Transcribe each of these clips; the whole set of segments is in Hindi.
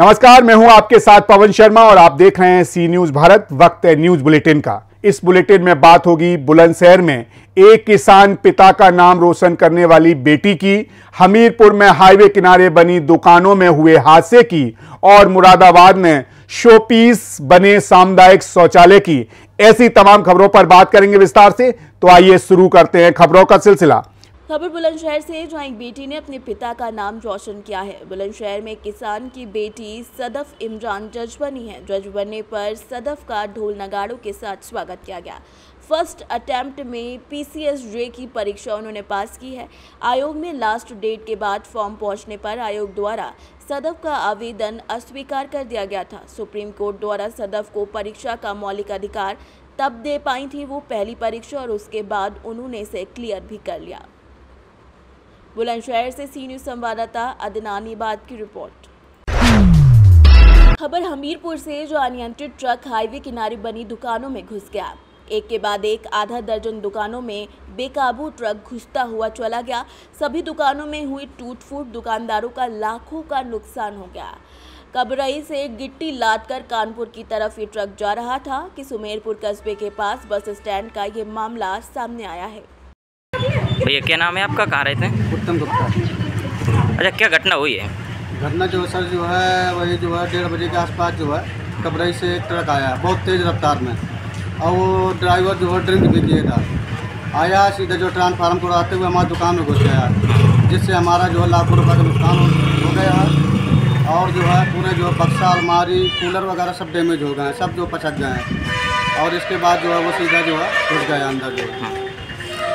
नमस्कार, मैं हूं आपके साथ पवन शर्मा और आप देख रहे हैं सी न्यूज भारत। वक्त है न्यूज बुलेटिन का। इस बुलेटिन में बात होगी बुलंदशहर में एक किसान पिता का नाम रोशन करने वाली बेटी की, हमीरपुर में हाईवे किनारे बनी दुकानों में हुए हादसे की और मुरादाबाद में शोपीस बने सामुदायिक शौचालय की। ऐसी तमाम खबरों पर बात करेंगे विस्तार से। तो आइए शुरू करते हैं खबरों का सिलसिला। खबर बुलंदशहर से, जहां एक बेटी ने अपने पिता का नाम रोशन किया है। बुलंदशहर में किसान की बेटी सदफ इमरान जज बनी है। जज बनने पर सदफ का ढोल नगाड़ों के साथ स्वागत किया गया। फर्स्ट अटैम्प्ट में PCS J की परीक्षा उन्होंने पास की है। आयोग में लास्ट डेट के बाद फॉर्म पहुंचने पर आयोग द्वारा सदफ का आवेदन अस्वीकार कर दिया गया था। सुप्रीम कोर्ट द्वारा सदफ को परीक्षा का मौलिक अधिकार तब दे पाई थी, वो पहली परीक्षा, और उसके बाद उन्होंने इसे क्लियर भी कर लिया। बुलंदशहर से सी न्यूज संवाददाता अदनान की बात की रिपोर्ट। खबर हमीरपुर से, जो अनियंत्रित ट्रक हाईवे किनारे बनी दुकानों में घुस गया। एक के बाद एक आधा दर्जन दुकानों में बेकाबू ट्रक घुसता हुआ चला गया। सभी दुकानों में हुई टूट फूट, दुकानदारों का लाखों का नुकसान हो गया। कबरई से गिट्टी लादकर कानपुर की तरफ ये ट्रक जा रहा था कि सुमेरपुर कस्बे के पास बस स्टैंड का ये मामला सामने आया है। भैया क्या नाम है आपका, कहाँ रहते हैं? उत्तम गुप्ता। अच्छा, क्या घटना हुई है? घटना जो सर जो है वही जो है 1:30 बजे के आसपास जो है कबरई से एक ट्रक आया बहुत तेज़ रफ्तार में, और वो ड्राइवर जो है ड्रिंक भी किए था। आया सीधा जो ट्रांसफार्म को आते हुए हमारी दुकान में घुस गया, जिससे हमारा जो है लाखों रुपये का नुकसान हो गया, और जो है पूरे जो बक्सा, अलमारी, कूलर वगैरह सब डैमेज हो गए, सब जो पचक गए हैं। और इसके बाद जो है वो सीधा जो है घुस गया अंदर। जो है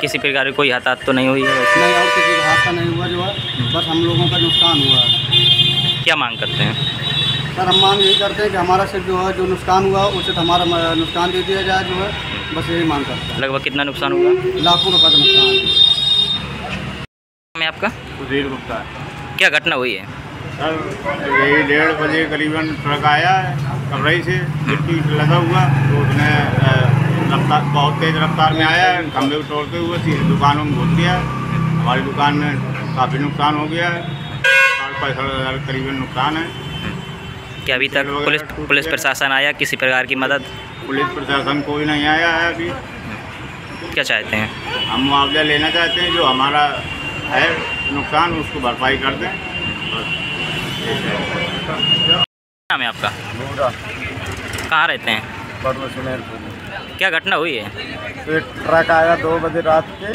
किसी प्रकार की कोई हताहत तो नहीं हुई है? नहीं, और किसी का हादसा नहीं हुआ, जो है बस हम लोगों का नुकसान हुआ है। क्या मांग करते हैं सर? हम मांग यही करते हैं कि हमारा सिर्फ जो है जो नुकसान हुआ उसे हमारा नुकसान दे दिया जाए, जो है बस यही मांग करते हैं। लगभग कितना नुकसान हुआ? लाखों रुपये का नुकसान। मैं आपका सुधीर गुप्ता। क्या घटना हुई है सर? यही 1:30 बजे करीबन ट्रक आया कबरई से, गिट्टी लगा हुआ, तो उसने बहुत तेज़ रफ्तार में आया, खंभे तोड़ते हुए सीधे दुकानों में घुस गया। हमारी दुकान में काफ़ी नुकसान हो गया है, 65,000 करीबन नुकसान है। क्या अभी तक पुलिस प्रशासन आया, किसी प्रकार की मदद? पुलिस प्रशासन कोई नहीं आया है अभी। क्या चाहते हैं? हम मुआवजा लेना चाहते हैं, जो हमारा है नुकसान उसको भरपाई कर दें। नाम है आपका? कहाँ रहते हैं? क्या घटना हुई है? तो ट्रक आया 2 बजे रात के,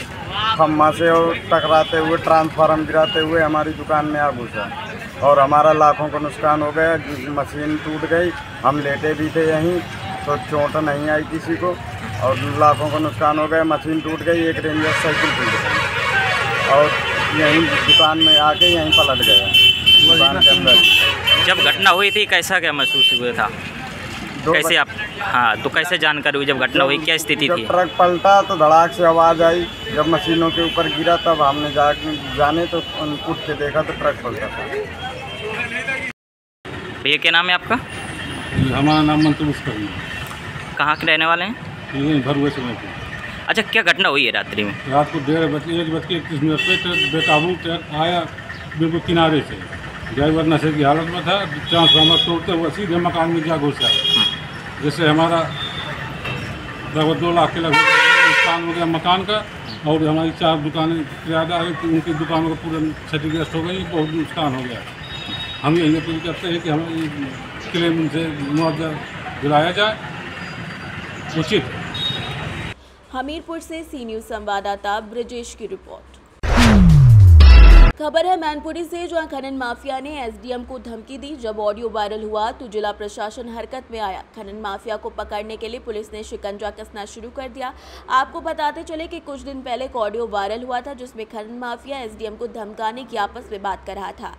खम्मा से और टकराते हुए, ट्रांसफार्म गिराते हुए हमारी दुकान में आ घुसा, और हमारा लाखों का नुकसान हो गया। मशीन टूट गई, हम लेटे भी थे यहीं, तो चोट नहीं आई किसी को, और लाखों का नुकसान हो गया। मशीन टूट गई, एक रेंजर साइकिल टूट गई, और यहीं दुकान में आके यहीं पलट गया दुकान के अंदर। जब घटना हुई थी कैसा क्या महसूस हुआ था? कैसे आप, हाँ तो कैसे जानकारी हुई जब घटना हुई, क्या स्थिति थी? ट्रक पलटा तो धड़ाक से आवाज़ आई, जब मशीनों के ऊपर गिरा तब हमने जाने तो उठ के देखा तो ट्रक पलटा था। भैया क्या नाम है आपका? हमारा नाम मंतूश। कहाँ के रहने वाले हैं? भरुएस। अच्छा, क्या घटना हुई है रात्रि में? रात को 1:31 पे बेकाबू ट्रक आया बिल्कुल किनारे से, ड्राइवर नशे की हालत में था, ट्रांसफार्मर तोड़ते हुए सीधे मकान में जा घुसा, जिससे हमारा लगभग 2 लाख के लगभग नुकसान हो गया मकान का, और हमारी 4 दुकानें किराएदार है, उनकी दुकानों का पूरा क्षतिग्रस्त हो गई, बहुत नुकसान हो गया। हम यही अपील करते हैं कि हमें क्लेम उनसे मुआवजा दिलाया जाए उचित। हमीरपुर से सी न्यूज संवाददाता ब्रजेश की रिपोर्ट। खबर है मैनपुरी से, जहां खनन माफिया ने SDM को धमकी दी। जब ऑडियो वायरल हुआ तो जिला प्रशासन हरकत में आया। खनन माफिया को पकड़ने के लिए पुलिस ने शिकंजा कसना शुरू कर दिया। आपको बताते चले कि कुछ दिन पहले एक ऑडियो वायरल हुआ था, जिसमें खनन माफिया SDM को धमकाने की आपस में बात कर रहा था।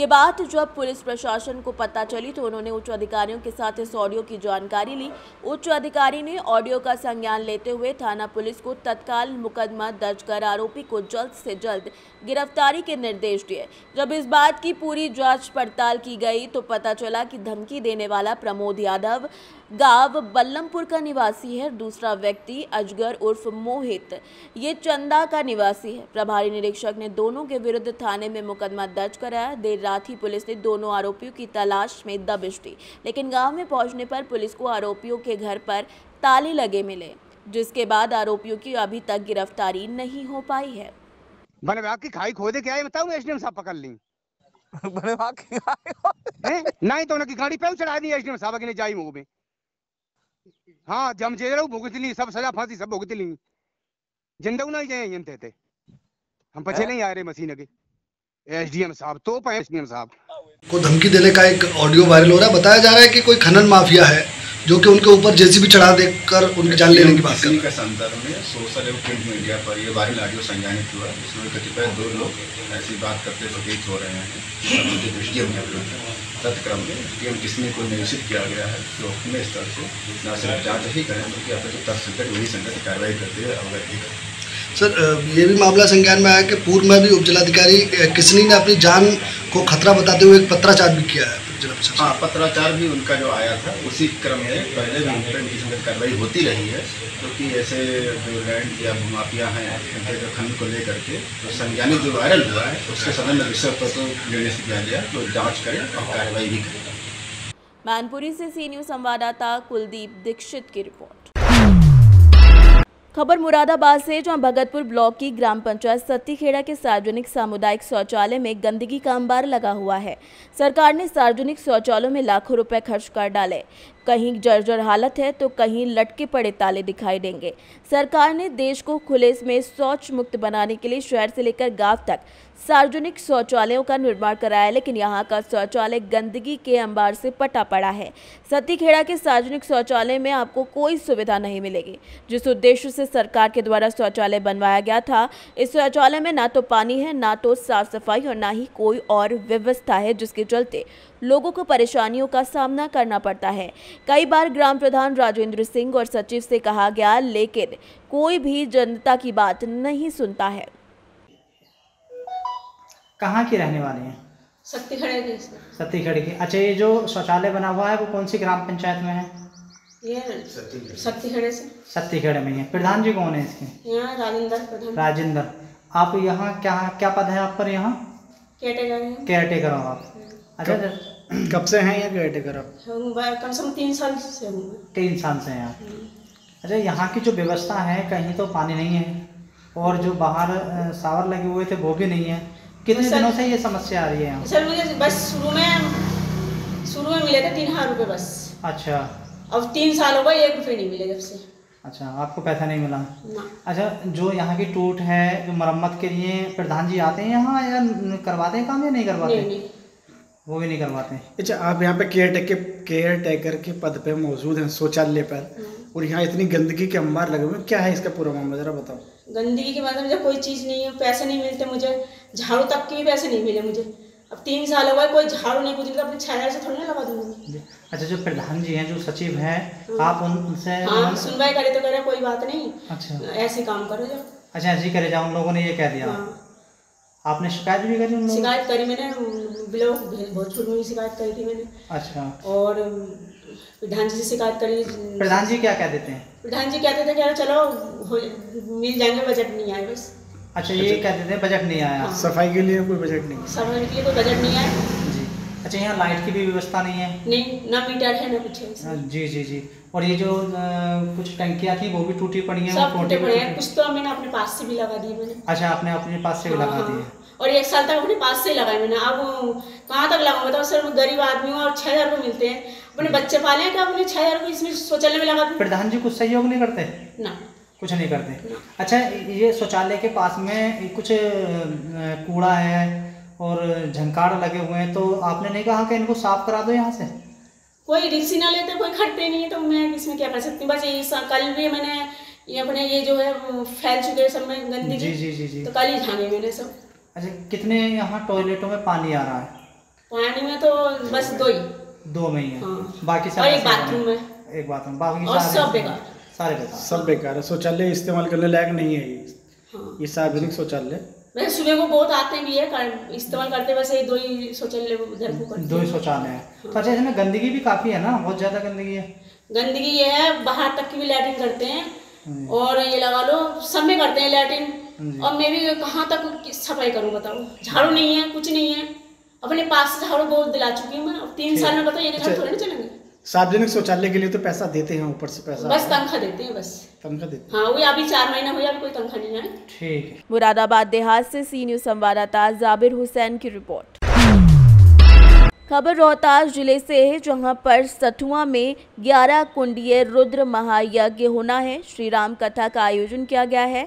ये बात जब पुलिस प्रशासन को पता चली तो उन्होंने उच्च अधिकारियों के साथ इस ऑडियो की जानकारी ली। उच्च अधिकारी ने ऑडियो का संज्ञान लेते हुए थाना पुलिस को तत्काल मुकदमा दर्ज कर आरोपी को जल्द से जल्द गिरफ्तारी के निर्देश दिए। जब इस बात की पूरी जांच पड़ताल की गई तो पता चला कि धमकी देने वाला प्रमोद यादव गांव बल्लमपुर का निवासी है। दूसरा व्यक्ति अजगर उर्फ मोहित ये चंदा का निवासी है। प्रभारी निरीक्षक ने दोनों के विरुद्ध थाने में मुकदमा दर्ज कराया। देर रात ही पुलिस ने दोनों आरोपियों की तलाश में दबिश दी, लेकिन गांव में पहुंचने पर पुलिस को आरोपियों के घर पर ताले लगे मिले, जिसके बाद आरोपियों की अभी तक गिरफ्तारी नहीं हो पाई है। मैंने की खाई खोदे क्या है बताऊं, एसडीएम साहब पकड़ ली नहीं तो उनकी गाड़ी पे चढ़ा दी एसडीएम साहब की जाई मुंह में। हाँ जमजेरा भुगत ली सब सजा, फांसी सब भुगत ली, जिंदा ना जाए थे। हम पचे नहीं आ रहे मशीन के एसडीएम साहब तो एसडीएम साहब को धमकी देने का एक ऑडियो वायरल हो रहा है। बताया जा रहा है कि कोई खनन माफिया है जो कि उनके ऊपर जेसीबी चढ़ा देकर उनकी जान लेने की बात कर रहा है। संदर्भ में सोशल एवं प्रिंट मीडिया पर यह वायरल ऑडियो संज्ञानित हुआ, जिसमें कतिपय दो लोग ऐसी बात करते प्रतीत हो रहे हैं। तत्क्रम में एसडीएम किसने को नियोजित किया गया है जो अपने स्तर से न सिर्फ जाँच ही करें बल्कि अपने तत्संगत वही संगत कार्रवाई करते हुए अवगत भी करें। सर ये भी मामला संज्ञान में आया कि पूर्व में भी उपजिलाधिकारी किसनी ने अपनी जान को खतरा बताते हुए एक पत्राचार भी किया है। हाँ पत्राचार भी उनका जो आया था उसी क्रम में पहले भी उनकी संगत कार्रवाई होती रही है, क्योंकि तो ऐसे जो लैंड या भूमाफिया हैं उनके जो खंड को लेकर के तो संज्ञानित जो वायरल हुआ है उसके संबंध में विषय तत्व निर्देशित किया गया तो जाँच करें और कार्रवाई भी करें। मैनपुरी से सी न्यूज़ संवाददाता कुलदीप दीक्षित की रिपोर्ट। खबर मुरादाबाद से, जहां भगतपुर ब्लॉक की ग्राम पंचायत सत्तीखेड़ा के सार्वजनिक सामुदायिक शौचालय में गंदगी का अंबार लगा हुआ है। सरकार ने सार्वजनिक शौचालयों में लाखों रुपए खर्च कर डाले, कहीं जर्जर हालत है तो कहीं लटके पड़े ताले दिखाई देंगे। सरकार ने देश को खुले में शौच मुक्त बनाने के लिए शहर से लेकर गांव तक सार्वजनिक शौचालयों का निर्माण कराया, लेकिन यहां का शौचालय गंदगी के अंबार से पटा पड़ा है। सत्तीखेड़ा के सार्वजनिक शौचालय में आपको कोई सुविधा नहीं मिलेगी। जिस उद्देश्य से सरकार के द्वारा शौचालय बनवाया गया था, इस शौचालय में ना तो पानी है, ना तो साफ सफाई और ना ही कोई और व्यवस्था है, जिसके चलते लोगों को परेशानियों का सामना करना पड़ता है। कई बार ग्राम प्रधान राजेंद्र सिंह और सचिव से कहा गया, लेकिन कोई भी जनता की बात नहीं सुनता है। कहाँ के रहने वाले हैं? सत्तीखेड़ा के। अच्छा ये जो शौचालय बना हुआ है वो कौन सी ग्राम पंचायत में है? ये सत्तीखेड़ा से। सत्तीखेड़ा में है। प्रधान जी कौन है इसके? राजेंद्र। आप यहाँ क्या क्या पद है आप पर? यहाँ केयरटेकर हो आप। अच्छा कब से हैं यहाँ केयरटेकर आप? कम से कम 3 साल से हूँ। 3 साल से हैं आप। अच्छा यहाँ की जो व्यवस्था है कहीं तो पानी नहीं है और जो बाहर सावर लगे हुए थे वो भी नहीं है। कितने दिनों से ये समस्या आ रही है? सर मुझे बस शुरू में मिले थे 3,000 रुपये बस। अच्छा अब 3 साल होगा 1 रुपये नहीं मिले जब से। अच्छा आपको पैसा नहीं मिला ना। अच्छा जो यहाँ की टूट है जो मरम्मत के लिए प्रधान जी आते हैं यहाँ या करवाते हैं काम या नहीं करवाते? नहीं। वो भी नहीं करवाते। अच्छा आप यहाँ पे केयर टेकर के पद पे मौजूद हैं शौचालय पर और यहाँ इतनी गंदगी के अंबार लगे हुए, क्या है इसका पूरा मामला जरा बताओ। गंदगी के मामले मुझे कोई चीज़ नहीं है, पैसे नहीं मिलते मुझे, झाड़ू तक के भी पैसे नहीं मिले मुझे। अब 3 साल हो गए कोई झाड़ू नहीं पूछता, अपनी छाया से थोड़ी ना लगा दूंगी। अच्छा जो प्रधान जी हैं जो सचिव हैं आप उनसे सुनवाई करे तो करे कोई बात नहीं। अच्छा ऐसे काम करो जाओ। अच्छा ऐसे करे जाओ। उन लोगों ने ये कह दिया, आपने शिकायत भी करी? शिकायत करी मैंने, ब्लॉक भोजपुर में भी शिकायत करी थी मैंने। अच्छा और प्रधान जी से शिकायत करी। प्रधान जी क्या कह देते हैं? प्रधान जी कहते थे चलो मिल जाएंगे, बजट नहीं आए बस। अच्छा ये कहते थे बजट नहीं आया। सफाई के लिए कोई बजट नहीं, सफाई के लिए कोई बजट नहीं आया जी। अच्छा यहाँ लाइट की भी व्यवस्था नहीं है? नहीं, ना मीटर है ना कुछ है जी। जी जी। और ये जो कुछ टंकियाँ थी वो भी टूटी पड़ी हैं। सब टूटे पड़े हैं, कुछ तो मैंने अपने पास से भी लगा दी मैंने। अच्छा आपने अपने पास से भी लगा दी है? और 1 साल तक अपने पास से ही लगाई मैंने। अब कहाँ तक लगाऊंगा बताओ सर, मैं गरीब आदमी हूँ और 6,000 रुपये मिलते हैं, अपने बच्चे पाले हैं क्या अपने 6,000 रुपये इसमें शौचालय में लगा दूँ। प्रधान जी कुछ सहयोग नहीं करते? ना कुछ नहीं करते। अच्छा ये शौचालय के पास में कुछ कूड़ा है और झंकार लगे हुए हैं, तो आपने नहीं कहा कि इनको साफ करा दो यहाँ से? कोई रिक्शा ना लेते, कोई खटते नहीं है, तो मैं इसमें क्या कर सकती हूँ। बस ये कल भी मैंने ये अपने ये जो है फैल चुके हैं सब में गंदगी। जी जी जी जी। तो कल ही झांके मैंने सब। अच्छा कितने यहाँ टॉयलेटों में पानी आ रहा है? पानी में तो बस 2 में ही है। हाँ। बाकी सारे बाथरूम में एक बाथरूम बाकी सारे बेकार है। शौचालय इस्तेमाल करने लायक नहीं है ये सार्वजनिक शौचालय। मैं सुबह को बहुत आते भी है इस्तेमाल करते, वैसे दो ही शौचालय उधर को दो ही शौचालय है। तो अच्छा इसमें गंदगी भी काफी है ना, बहुत ज्यादा गंदगी है। गंदगी ये है बाहर तक की भी लैट्रिन करते हैं और ये लगा लो सब में करते हैं लैट्रिन, और मैं भी कहाँ तक सफाई करूँ बताओ। झाड़ू नहीं है, कुछ नहीं है, अपने पास से झाड़ू बहुत दिला चुकी हूँ मैं 3 साल में, बताओ ये झाड़ू थोड़े ना चलेंगे। सार्वजनिक शौचालय के लिए तो पैसा देते हैं, ऊपर से पैसा बस तनख्वाह देते हैं, बस तनख्वाह देते हैं। हाँ, वही अभी 4 महीना हुआ कोई तनख्वाह नहीं है। ठीक है। मुरादाबाद देहात से सी न्यूज़ संवाददाता जाबिर हुसैन की रिपोर्ट। खबर रोहतास जिले से है जहां पर सठुआ में 11 कुंडीय रुद्र महायज्ञ होना है। श्री राम कथा का आयोजन किया गया है।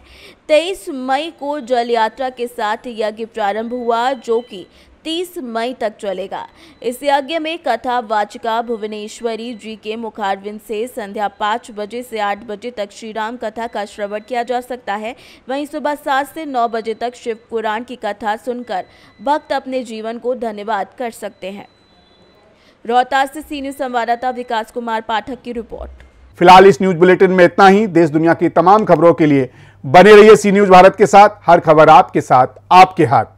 23 मई को जल यात्रा के साथ यज्ञ प्रारंभ हुआ जो कि 30 मई तक चलेगा। इस यज्ञ में कथा वाचिका भुवनेश्वरी जी के मुखारविंद से संध्या 5 बजे से 8 बजे तक श्री राम कथा का श्रवण किया जा सकता है। वहीं सुबह 7 से 9 बजे तक शिव पुराण की कथा सुनकर भक्त अपने जीवन को धन्यवाद कर सकते हैं। रोहतास से सीनियर संवाददाता विकास कुमार पाठक की रिपोर्ट। फिलहाल इस न्यूज बुलेटिन में इतना ही। देश दुनिया की तमाम खबरों के लिए बने रहिए सी न्यूज भारत के साथ। हर खबर आपके साथ, आपके हाथ।